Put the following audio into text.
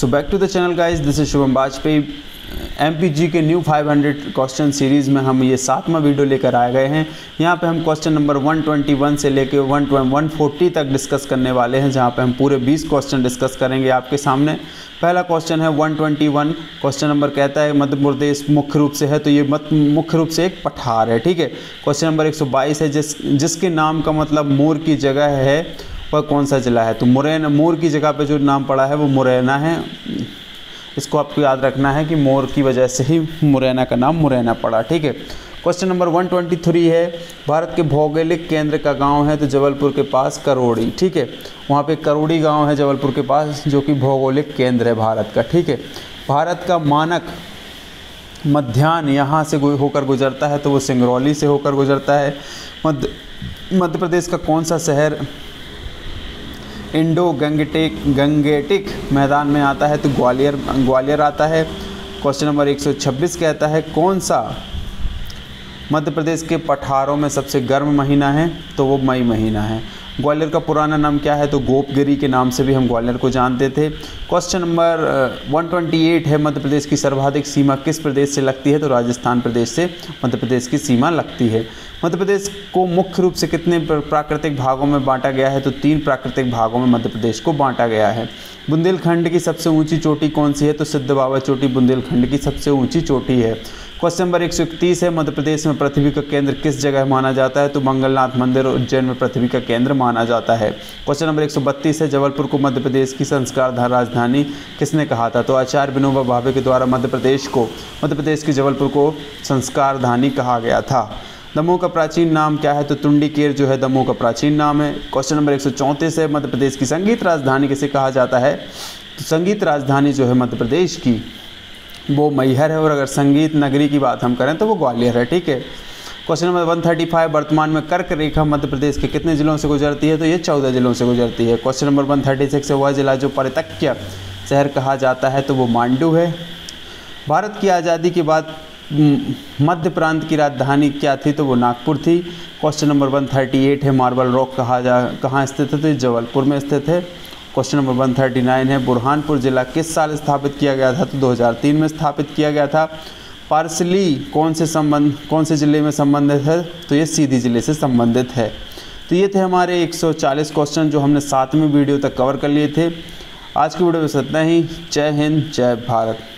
So back to the channel guys, this is Shubham Bajpai. MPG के new 500 question series में हम ये 7वां वीडियो लेकर आए गए हैं। यहाँ पे हम क्वेश्चन नंबर 121 से लेकर 140 तक डिस्कस करने वाले हैं, जहाँ पे हम पूरे 20 क्वेश्चन डिस्कस करेंगे आपके सामने। पहला क्वेश्चन है 121। क्वेश्चन नंबर कहता है मध्य प्रदेश मुख्य रूप से है, तो ये मुख्य रूप से एक पठार है, ठीक है। क्वेश्चन नंबर 122 है जिसके नाम का मतलब मोर की जगह है वह कौन सा जिला है, तो मुरैना। मोर की जगह पर जो नाम पड़ा है वो मुरैना है। इसको आपको याद रखना है कि मोर की वजह से ही मुरैना का नाम मुरैना पड़ा, ठीक है। क्वेश्चन नंबर 123 है भारत के भौगोलिक केंद्र का गांव है, तो जबलपुर के पास करोड़ी, ठीक है। वहाँ पे करोड़ी गांव है जबलपुर के पास, जो कि भौगोलिक केंद्र है भारत का, ठीक है। भारत का मानक मध्यान्ह यहाँ से होकर गुजरता है, तो वो सिंगरौली से होकर गुजरता है। मध्य प्रदेश का कौन सा शहर इंडो गंगेटिक मैदान में आता है, तो ग्वालियर आता है। क्वेश्चन नंबर 126 कहता है कौन सा मध्य प्रदेश के पठारों में सबसे गर्म महीना है, तो वो मई महीना है। ग्वालियर का पुराना नाम क्या है, तो गोपगिरी के नाम से भी हम ग्वालियर को जानते थे। क्वेश्चन नंबर 128 है मध्य प्रदेश की सर्वाधिक सीमा किस प्रदेश से लगती है, तो राजस्थान प्रदेश से मध्य प्रदेश की सीमा लगती है। मध्य प्रदेश को मुख्य रूप से कितने प्राकृतिक भागों में बांटा गया है, तो 3 प्राकृतिक भागों में मध्य प्रदेश को बांटा गया है। बुंदेलखंड की सबसे ऊंची चोटी कौन सी है, तो सिद्ध बाबा चोटी बुंदेलखंड की सबसे ऊंची चोटी है। क्वेश्चन नंबर 131 है मध्य प्रदेश में पृथ्वी का केंद्र किस जगह माना जाता है, तो मंगलनाथ मंदिर उज्जैन में पृथ्वी का केंद्र माना जाता है। क्वेश्चन नंबर 132 है जबलपुर को मध्य प्रदेश की संस्कारधार राजधानी किसने कहा था, तो आचार्य विनोबा भावे के द्वारा मध्य प्रदेश के जबलपुर को संस्कारधानी कहा गया था। दमोह का प्राचीन नाम क्या है, तो टुंडी केर जो है दमोह का प्राचीन नाम है। क्वेश्चन नंबर 134 है मध्य प्रदेश की संगीत राजधानी किसे कहा जाता है, तो संगीत राजधानी जो है मध्य प्रदेश की वो मैहर है, और अगर संगीत नगरी की बात हम करें तो वो ग्वालियर है, ठीक है। क्वेश्चन नंबर 135 वर्तमान में कर्क रेखा मध्य प्रदेश के कितने जिलों से गुजरती है, तो ये 14 जिलों से गुजरती है। क्वेश्चन नंबर 136 है वह जिला जो परितक्य शहर कहा जाता है, तो वो मांडू है। भारत की आज़ादी के बाद मध्य प्रांत की राजधानी क्या थी, तो वो नागपुर थी। क्वेश्चन नंबर 138 है मार्बल रॉक कहाँ स्थित है, तो जबलपुर में स्थित है। क्वेश्चन नंबर 139 है बुरहानपुर जिला किस साल स्थापित किया गया था, तो 2003 में स्थापित किया गया था। पारसली कौन से ज़िले में संबंधित है, तो ये सीधी ज़िले से संबंधित है। तो ये थे हमारे 140 क्वेश्चन जो हमने 7वें वीडियो तक कवर कर लिए थे। आज की वीडियो में इतना ही। जय हिंद, जय भारत।